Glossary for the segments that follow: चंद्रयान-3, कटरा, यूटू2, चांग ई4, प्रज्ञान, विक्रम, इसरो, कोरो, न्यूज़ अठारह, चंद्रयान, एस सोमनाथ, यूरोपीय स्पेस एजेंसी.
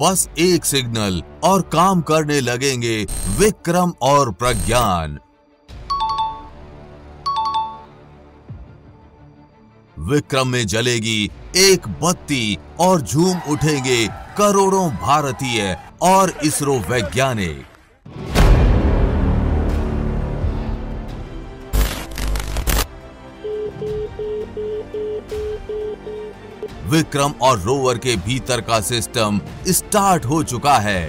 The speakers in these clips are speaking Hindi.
बस एक सिग्नल और काम करने लगेंगे विक्रम और प्रज्ञान। विक्रम में जलेगी एक बत्ती और झूम उठेंगे करोड़ों भारतीय और इसरो वैज्ञानिक। विक्रम और रोवर के भीतर का सिस्टम स्टार्ट हो चुका है।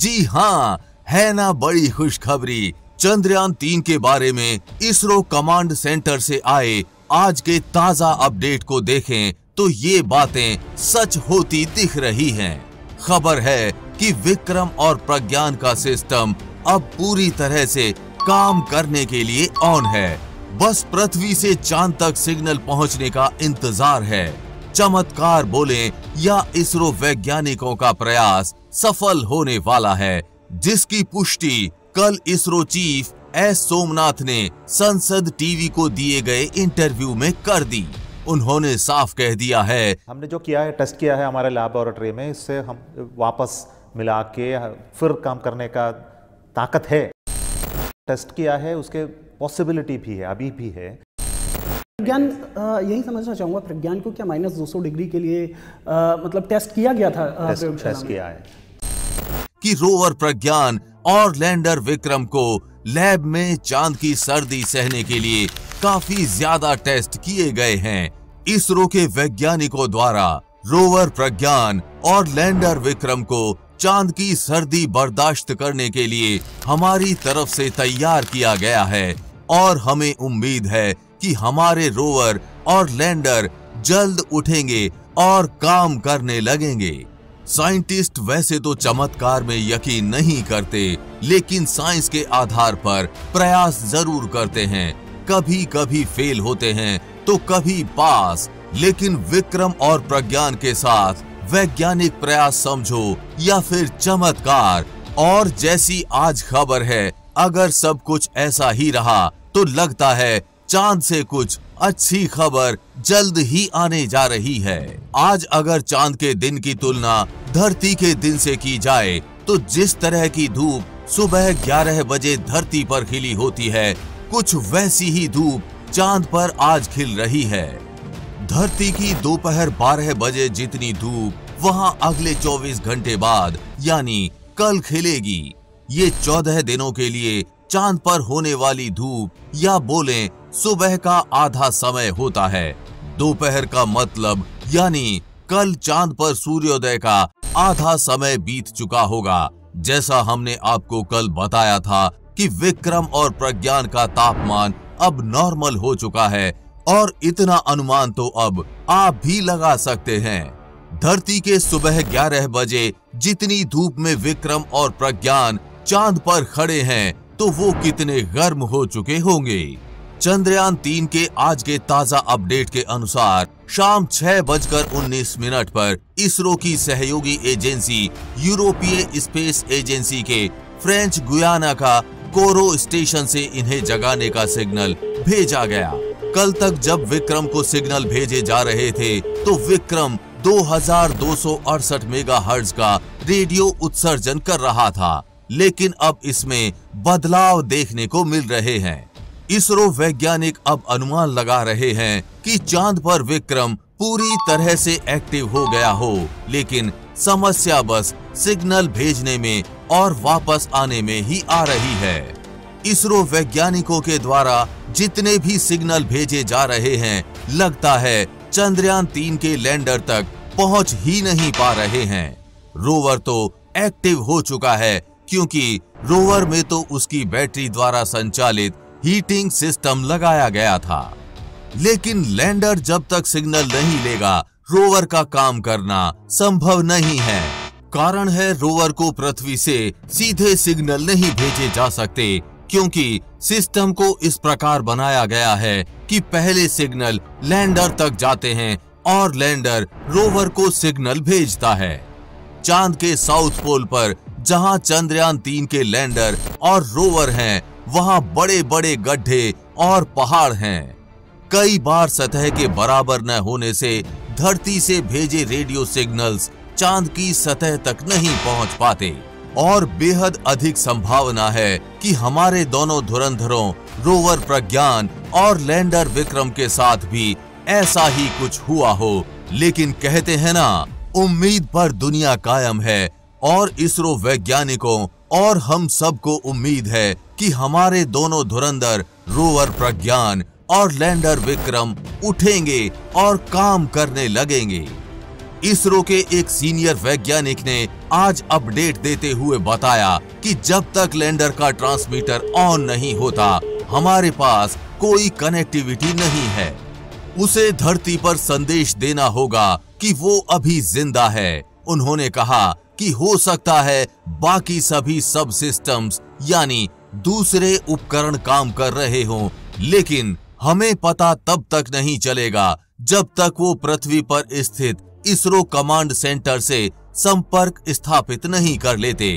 जी हाँ, है ना बड़ी खुशखबरी। चंद्रयान 3 के बारे में इसरो कमांड सेंटर से आए आज के ताजा अपडेट को देखें तो ये बातें सच होती दिख रही हैं। खबर है कि विक्रम और प्रज्ञान का सिस्टम अब पूरी तरह से काम करने के लिए ऑन है। बस पृथ्वी से चांद तक सिग्नल पहुंचने का इंतजार है। चमत्कार बोलें या इसरो वैज्ञानिकों का प्रयास सफल होने वाला है, जिसकी पुष्टि कल इसरो चीफ एस सोमनाथ ने संसद टीवी को दिए गए इंटरव्यू में कर दी। उन्होंने साफ कह दिया है, हमने जो किया है, टेस्ट किया है हमारे लैबोरेटरी में, इससे हम वापस मिला के फिर काम करने का ताकत है। टेस्ट किया है, उसके पॉसिबिलिटी भी है, अभी भी है। प्रज्ञान, यही समझना चाहूँगा, प्रज्ञान को क्या -200 डिग्री के लिए मतलब टेस्ट किया गया था? टेस्ट किया है कि रोवर प्रज्ञान और लैंडर विक्रम को लैब में चांद की सर्दी सहने के लिए काफी ज्यादा टेस्ट किए गए हैं। इसरो के वैज्ञानिकों द्वारा रोवर प्रज्ञान और लैंडर विक्रम को चांद की सर्दी बर्दाश्त करने के लिए हमारी तरफ से तैयार किया गया है और हमें उम्मीद है कि हमारे रोवर और लैंडर जल्द उठेंगे और काम करने लगेंगे। साइंटिस्ट वैसे तो चमत्कार में यकीन नहीं करते, लेकिन साइंस के आधार पर प्रयास जरूर करते हैं। कभी कभी फेल होते हैं तो कभी पास, लेकिन विक्रम और प्रज्ञान के साथ वैज्ञानिक प्रयास समझो या फिर चमत्कार। और जैसी आज खबर है, अगर सब कुछ ऐसा ही रहा तो लगता है चांद से कुछ अच्छी खबर जल्द ही आने जा रही है। आज अगर चांद के दिन की तुलना धरती के दिन से की जाए तो जिस तरह की धूप सुबह 11 बजे धरती पर खिली होती है, कुछ वैसी ही धूप चांद पर आज खिल रही है। धरती की दोपहर 12 बजे जितनी धूप वहां अगले 24 घंटे बाद यानी कल खिलेगी। ये 14 दिनों के लिए चांद पर होने वाली धूप या बोलें सुबह का आधा समय होता है। दोपहर का मतलब यानी कल चांद पर सूर्योदय का आधा समय बीत चुका होगा। जैसा हमने आपको कल बताया था कि विक्रम और प्रज्ञान का तापमान अब नॉर्मल हो चुका है और इतना अनुमान तो अब आप भी लगा सकते हैं। धरती के सुबह 11 बजे जितनी धूप में विक्रम और प्रज्ञान चांद पर खड़े हैं तो वो कितने गर्म हो चुके होंगे। चंद्रयान 3 के आज के ताजा अपडेट के अनुसार शाम 6:19 पर इसरो की सहयोगी एजेंसी यूरोपीय स्पेस एजेंसी के फ्रेंच गुयाना का कोरो स्टेशन से इन्हें जगाने का सिग्नल भेजा गया। कल तक जब विक्रम को सिग्नल भेजे जा रहे थे तो विक्रम 2268 मेगाहर्ट्ज का रेडियो उत्सर्जन कर रहा था, लेकिन अब इसमें बदलाव देखने को मिल रहे हैं। इसरो वैज्ञानिक अब अनुमान लगा रहे हैं कि चांद पर विक्रम पूरी तरह से एक्टिव हो गया हो, लेकिन समस्या बस सिग्नल भेजने में और वापस आने में ही आ रही है। इसरो वैज्ञानिकों के द्वारा जितने भी सिग्नल भेजे जा रहे हैं, लगता है चंद्रयान 3 के लैंडर तक पहुंच ही नहीं पा रहे हैं। रोवर तो एक्टिव हो चुका है क्योंकि रोवर में तो उसकी बैटरी द्वारा संचालित हीटिंग सिस्टम लगाया गया था, लेकिन लैंडर जब तक सिग्नल नहीं लेगा रोवर का काम करना संभव नहीं है। कारण है रोवर को पृथ्वी से सीधे सिग्नल नहीं भेजे जा सकते क्योंकि सिस्टम को इस प्रकार बनाया गया है कि पहले सिग्नल लैंडर तक जाते हैं और लैंडर रोवर को सिग्नल भेजता है। चांद के साउथ पोल पर जहां चंद्रयान 3 के लैंडर और रोवर हैं, वहाँ बड़े बड़े गड्ढे और पहाड़ हैं। कई बार सतह के बराबर न होने से धरती से भेजे रेडियो सिग्नल्स चांद की सतह तक नहीं पहुंच पाते और बेहद अधिक संभावना है कि हमारे दोनों धुरंधरों रोवर प्रज्ञान और लैंडर विक्रम के साथ भी ऐसा ही कुछ हुआ हो। लेकिन कहते हैं ना, उम्मीद पर दुनिया कायम है और इसरो वैज्ञानिकों और हम सबको उम्मीद है कि हमारे दोनों धुरंधर रोवर प्रज्ञान और लैंडर विक्रम उठेंगे और काम करने लगेंगे। इसरो के एक सीनियर वैज्ञानिक ने आज अपडेट देते हुए बताया कि जब तक लैंडर का ट्रांसमीटर ऑन नहीं होता हमारे पास कोई कनेक्टिविटी नहीं है। उसे धरती पर संदेश देना होगा कि वो अभी जिंदा है। उन्होंने कहा कि हो सकता है बाकी सभी सब सिस्टम्स यानी दूसरे उपकरण काम कर रहे हों, लेकिन हमें पता तब तक नहीं चलेगा जब तक वो पृथ्वी पर स्थित इसरो कमांड सेंटर से संपर्क स्थापित नहीं कर लेते।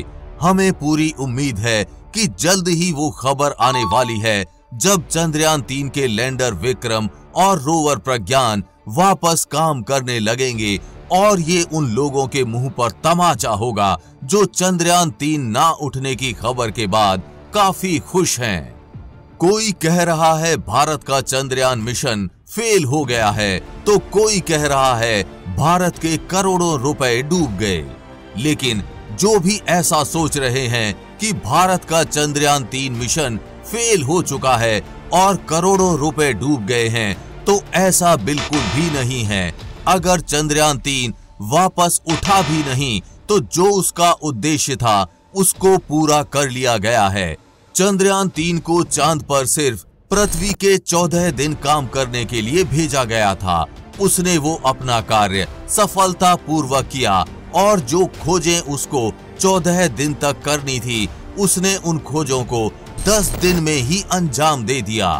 हमें पूरी उम्मीद है कि जल्द ही वो खबर आने वाली है जब चंद्रयान-3 के लैंडर विक्रम और रोवर प्रज्ञान वापस काम करने लगेंगे और ये उन लोगों के मुंह पर तमाचा होगा जो चंद्रयान-3 ना उठने की खबर के बाद काफी खुश हैं। कोई कह रहा है भारत का चंद्रयान मिशन फेल हो गया है, तो कोई कह रहा है भारत के करोड़ों रुपए डूब गए। लेकिन जो भी ऐसा सोच रहे हैं कि भारत का चंद्रयान-3 मिशन फेल हो चुका है और करोड़ों रुपए डूब गए हैं, तो ऐसा बिल्कुल भी नहीं है। अगर चंद्रयान-3 वापस उठा भी नहीं तो जो उसका उद्देश्य था उसको पूरा कर लिया गया है। चंद्रयान-3 को चांद पर सिर्फ पृथ्वी के 14 दिन काम करने के लिए भेजा गया था। उसने वो अपना कार्य सफलतापूर्वक किया और जो खोजें उसको 14 दिन तक करनी थी उसने उन खोजों को 10 दिन में ही अंजाम दे दिया।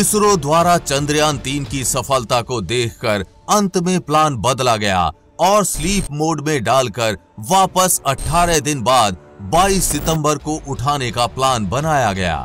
इसरो द्वारा चंद्रयान-3 की सफलता को देखकर अंत में प्लान बदला गया और स्लीप मोड में डालकर वापस 18 दिन बाद 22 सितंबर को उठाने का प्लान बनाया गया।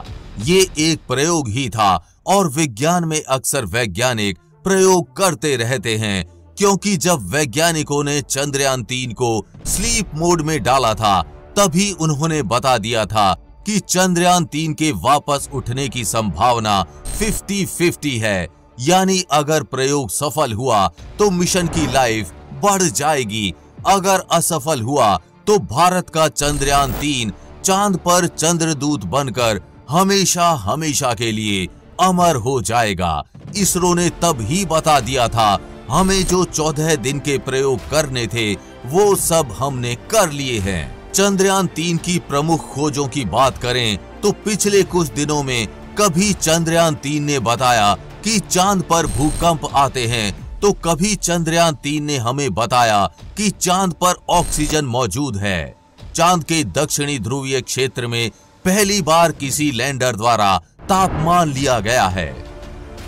ये एक प्रयोग ही था और विज्ञान में अक्सर वैज्ञानिक प्रयोग करते रहते हैं, क्योंकि जब वैज्ञानिकों ने चंद्रयान-3 को स्लीप मोड में डाला था तभी उन्होंने बता दिया था कि चंद्रयान-3 के वापस उठने की संभावना 50-50 है, यानी अगर प्रयोग सफल हुआ तो मिशन की लाइफ बढ़ जाएगी, अगर असफल हुआ तो भारत का चंद्रयान-3 चांद पर चंद्रदूत बनकर हमेशा हमेशा के लिए अमर हो जाएगा। इसरो ने तब ही बता दिया था, हमें जो 14 दिन के प्रयोग करने थे वो सब हमने कर लिए हैं। चंद्रयान-3 की प्रमुख खोजों की बात करें तो पिछले कुछ दिनों में कभी चंद्रयान-3 ने बताया कि चांद पर भूकंप आते हैं, तो कभी चंद्रयान-3 ने हमें बताया कि चांद पर ऑक्सीजन मौजूद है। चांद के दक्षिणी ध्रुवीय क्षेत्र में पहली बार किसी लैंडर द्वारा तापमान लिया गया है।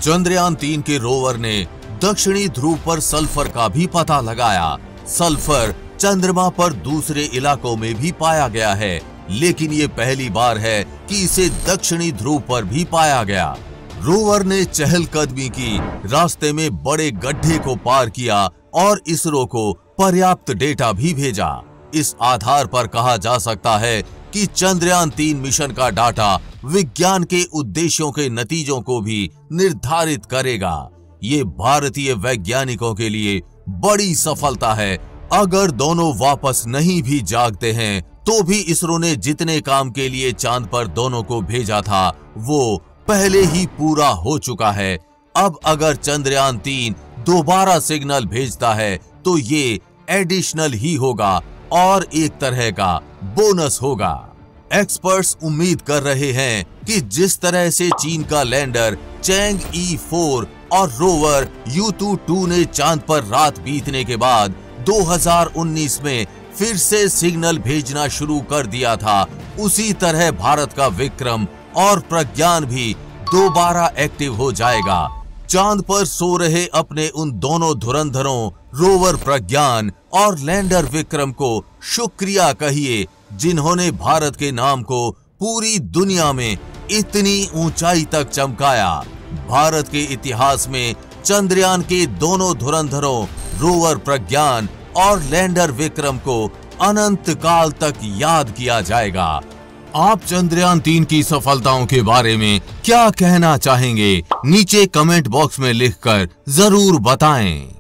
चंद्रयान-3 के रोवर ने दक्षिणी ध्रुव पर सल्फर का भी पता लगाया। सल्फर चंद्रमा पर दूसरे इलाकों में भी पाया गया है, लेकिन ये पहली बार है कि इसे दक्षिणी ध्रुव पर भी पाया गया। रोवर ने चहलकदमी की, रास्ते में बड़े गड्ढे को पार किया और इसरो को पर्याप्त डेटा भी भेजा। इस आधार पर कहा जा सकता है कि चंद्रयान-3 मिशन का डाटा विज्ञान के उद्देश्यों के नतीजों को भी निर्धारित करेगा। ये भारतीय वैज्ञानिकों के लिए बड़ी सफलता है। अगर दोनों वापस नहीं भी जागते हैं तो भी इसरो ने जितने काम के लिए चांद पर दोनों को भेजा था वो पहले ही पूरा हो चुका है। अब अगर चंद्रयान-3 दोबारा सिग्नल भेजता है तो ये एडिशनल ही होगा और एक तरह का बोनस होगा। एक्सपर्ट्स उम्मीद कर रहे हैं कि जिस तरह से चीन का लैंडर चांग ई4 और रोवर यूटू2 ने चांद पर रात बीतने के बाद 2019 में फिर से सिग्नल भेजना शुरू कर दिया था, उसी तरह भारत का विक्रम और प्रज्ञान भी दोबारा एक्टिव हो जाएगा। चांद पर सो रहे अपने उन दोनों धुरंधरों रोवर प्रज्ञान और लैंडर विक्रम को शुक्रिया कहिए, जिन्होंने भारत के नाम को पूरी दुनिया में इतनी ऊंचाई तक चमकाया। भारत के इतिहास में चंद्रयान के दोनों धुरंधरों रोवर प्रज्ञान और लैंडर विक्रम को अनंत काल तक याद किया जाएगा। आप चंद्रयान 3 की सफलताओं के बारे में क्या कहना चाहेंगे, नीचे कमेंट बॉक्स में लिखकर जरूर बताएं।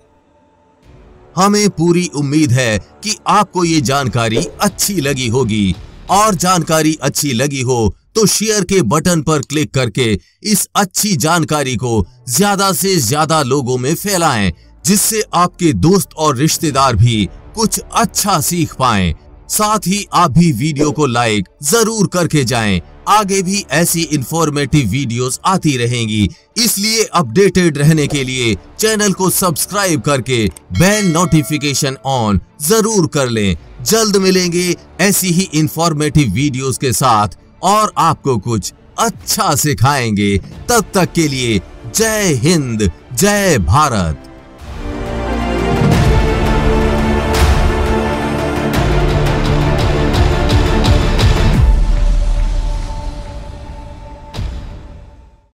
हमें पूरी उम्मीद है कि आपको ये जानकारी अच्छी लगी होगी, और जानकारी अच्छी लगी हो तो शेयर के बटन पर क्लिक करके इस अच्छी जानकारी को ज्यादा से ज्यादा लोगों में फैलाएं, जिससे आपके दोस्त और रिश्तेदार भी कुछ अच्छा सीख पाएं। साथ ही आप भी वीडियो को लाइक जरूर करके जाएं। आगे भी ऐसी इंफॉर्मेटिव वीडियोस आती रहेंगी, इसलिए अपडेटेड रहने के लिए चैनल को सब्सक्राइब करके बेल नोटिफिकेशन ऑन जरूर कर लें। जल्द मिलेंगे ऐसी ही इंफॉर्मेटिव वीडियोस के साथ और आपको कुछ अच्छा सिखाएंगे। तब तक के लिए जय हिंद, जय भारत।